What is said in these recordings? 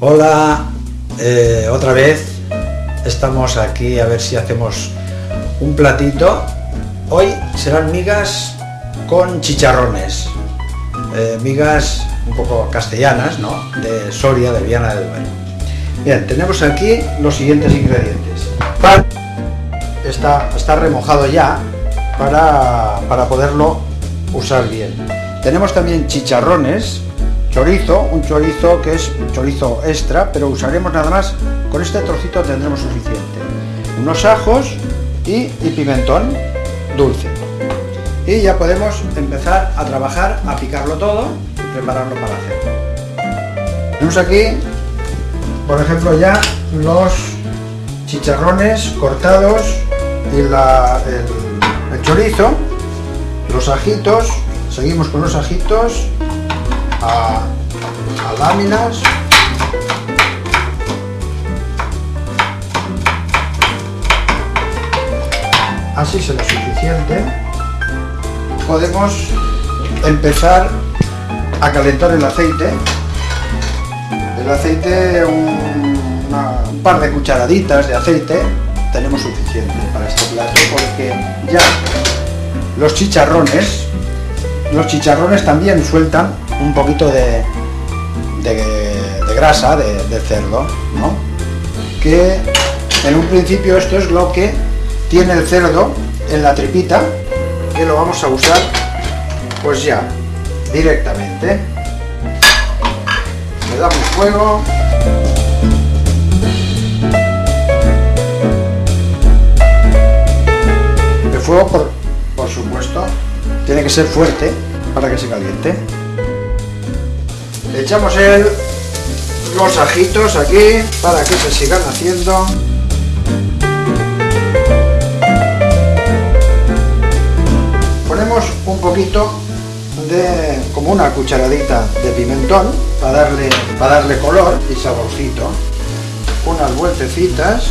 Hola, otra vez estamos aquí a ver si hacemos un platito. Hoy serán migas con chicharrones, migas un poco castellanas, ¿no? De Soria, de Viana del Duero. Bien, tenemos aquí los siguientes ingredientes. Pan está remojado ya para poderlo usar bien. Tenemos también chicharrones, chorizo, un chorizo que es un chorizo extra, pero usaremos nada más, con este trocito tendremos suficiente. Unos ajos y pimentón dulce. Y ya podemos empezar a trabajar, a picarlo todo y prepararlo para hacerlo. Tenemos aquí, por ejemplo, ya los chicharrones cortados y el chorizo, los ajitos, seguimos con los ajitos a láminas. Así será suficiente. Podemos empezar a calentar el aceite. El aceite, un par de cucharaditas de aceite tenemos suficiente para este plato, porque ya los chicharrones también sueltan un poquito de grasa de cerdo, ¿no? Que en un principio esto es lo que tiene el cerdo en la tripita, que lo vamos a usar pues ya directamente. Le damos fuego. El fuego por supuesto tiene que ser fuerte para que se caliente. Le echamos los ajitos aquí para que se sigan haciendo. Un poquito de, como una cucharadita de pimentón, para darle color y saborcito, unas vueltecitas.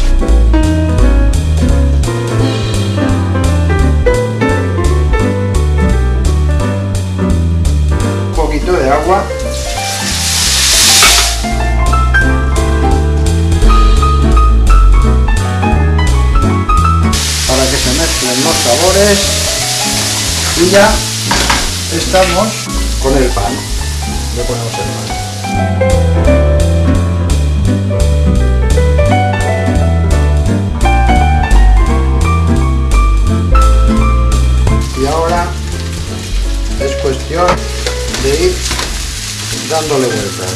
Un poquito de agua. Para que se mezclen los sabores. Y ya estamos con el pan. Le ponemos el pan. Y ahora es cuestión de ir dándole vueltas.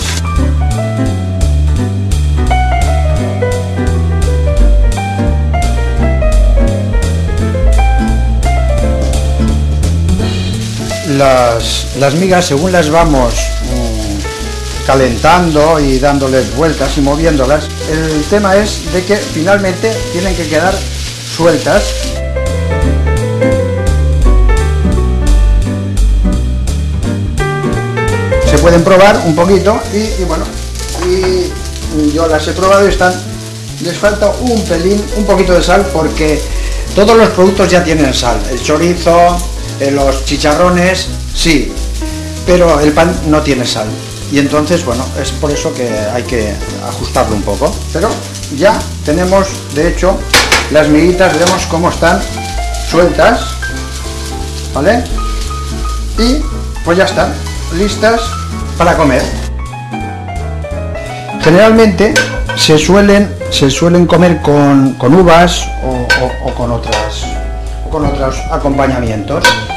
Las migas, según las vamos calentando y dándoles vueltas y moviéndolas, el tema es de que finalmente tienen que quedar sueltas. Se pueden probar un poquito y bueno, y yo las he probado y están, les falta un poquito de sal, porque todos los productos ya tienen sal, el chorizo, los chicharrones, sí, pero el pan no tiene sal, y entonces, bueno, es por eso que hay que ajustarlo un poco. Pero ya tenemos, de hecho, las miguitas, vemos cómo están sueltas, ¿vale? Y pues ya están listas para comer. Generalmente se suelen comer con uvas o con otros acompañamientos.